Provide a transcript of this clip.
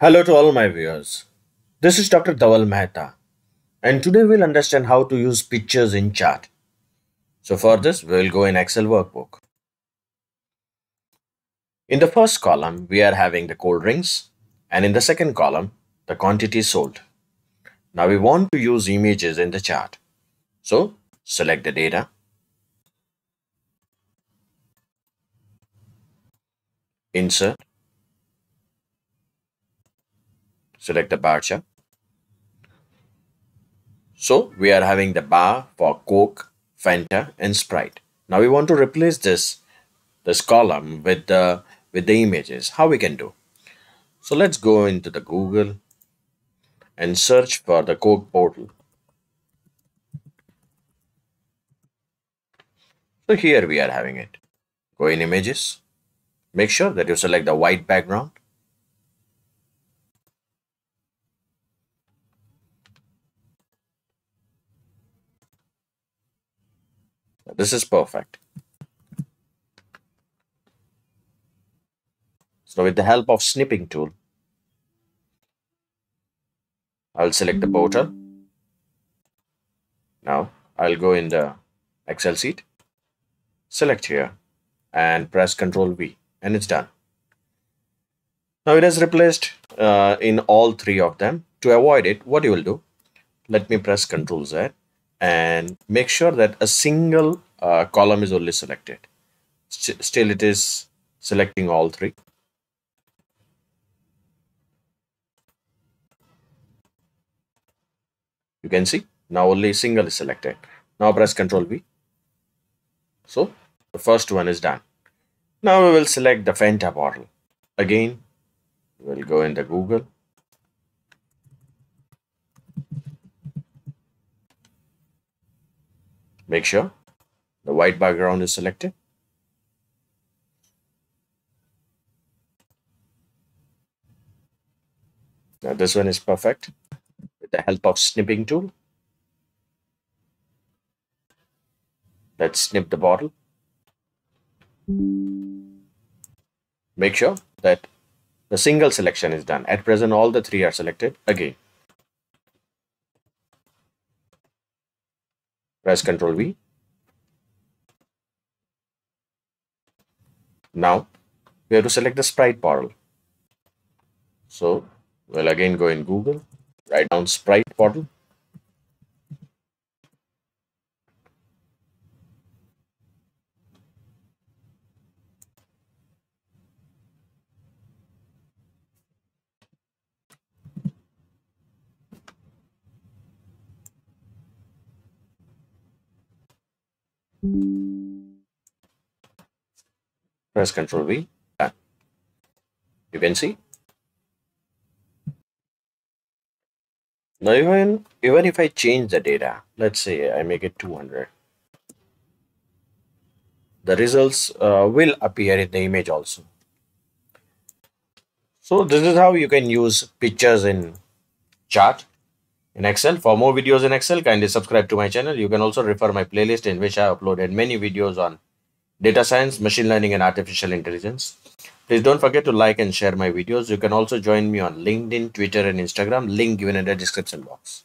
Hello to all my viewers. This is Dr. Dhaval Maheta, and today we'll understand how to use pictures in chart. So for this, we'll go in Excel workbook. In the first column, we are having the cold drinks, and in the second column, the quantity sold. Now we want to use images in the chart. So select the data. Insert. Select the bar chart. So we are having the bar for Coke, Fanta and Sprite. Now we want to replace this column with the images. How we can do? So let's go into the Google and search for the Coke bottle. So here we are having it. Go in images. Make sure that you select the white background. This is perfect. So with the help of snipping tool, I'll select the bottle. Now I'll go in the Excel sheet, select here and press Ctrl V, and it's done. Now it has replaced in all three of them. To avoid it, what you will do, let me press Ctrl Z and make sure that a single column is only selected. Still it is selecting all three. You can see now only single is selected. Now press Ctrl V. So the first one is done. Now we will select the Fanta bottle. Again, we'll go in the Google. Make sure the white background is selected. Now this one is perfect. With the help of snipping tool, let's snip the bottle. Make sure that the single selection is done. At present, all the three are selected. Again, press Ctrl V. Now we have to select the Sprite bottle. So we'll again go in Google, write down Sprite bottle. Press Ctrl V. Done. You can see. Now even if I change the data, let's say I make it 200, the results will appear in the image also. So this is how you can use pictures in chart in Excel. For more videos in Excel, kindly subscribe to my channel. You can also refer my playlist in which I uploaded many videos on data science, machine learning and artificial intelligence. Please don't forget to like and share my videos. You can also join me on LinkedIn, Twitter and Instagram. Link given in the description box.